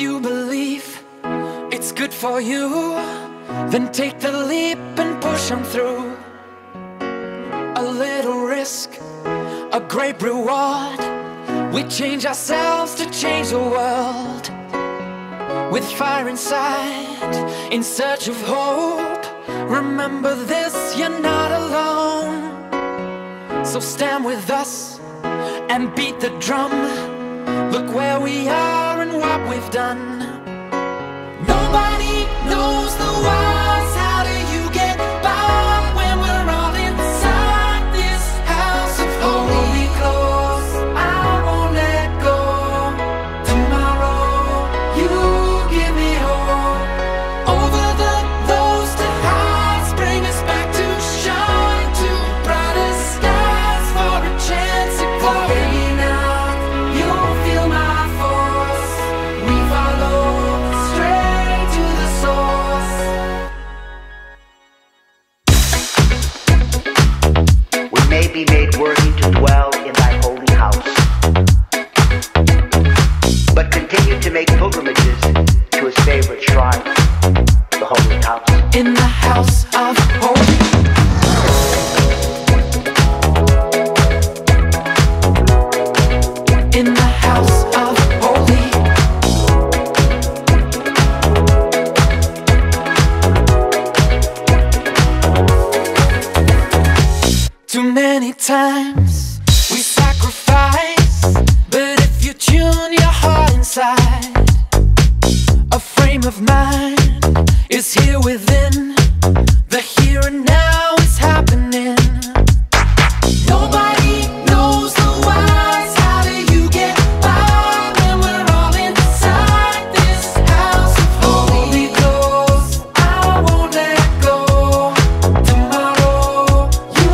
If you believe it's good for you, then take the leap and push on through. A little risk, a great reward. We change ourselves to change the world. With fire inside, in search of hope. Remember this, you're not alone. So stand with us and beat the drum. Look where we are and what we've done. Nobody knows the whys. How do you get by when we're all inside this house of hope? Holy close, I won't let go. Tomorrow, you give me hope. Over the lows to highs, bring us back to shine, to brighter skies, for a chance at glory. Be made worthy to dwell in thy holy house, but continue to make pilgrimages to his favorite shrine, the holy house. In the house of holy. Many times we sacrifice, but if you tune your heart inside, a frame of mind is here within. The here and now is happening. Nobody knows the whys. How do you get by when we're all inside this house of holy ghost? I won't let go. Tomorrow, you.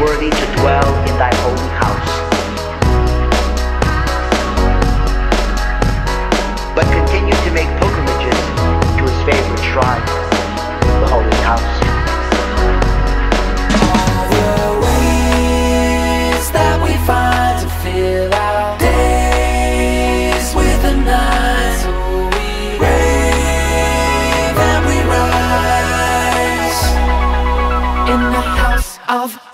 Worthy to dwell in thy holy house, but continue to make pilgrimages to his favorite shrine, the holy house. All the ways that we find to fill our days with the night, so we rave and we rise in the house of holy.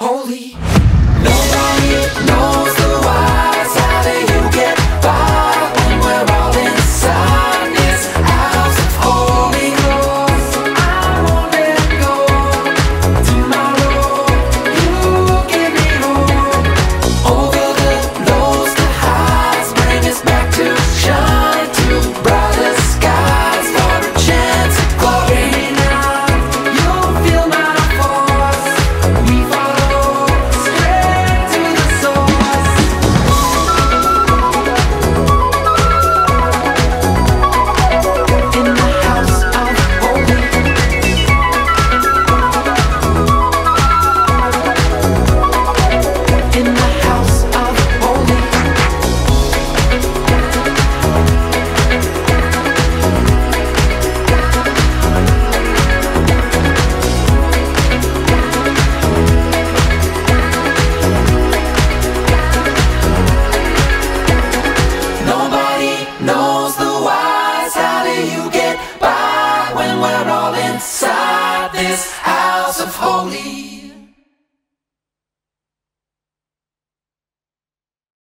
Nobody knows the whys. How do you get by when we're all inside this house of holy ghost? I won't let go. Tomorrow, you give me hope. Over the lows to highs, bring us back to shine, to brighter skies, for a chance of glory. Now, you'll feel my force. Inside this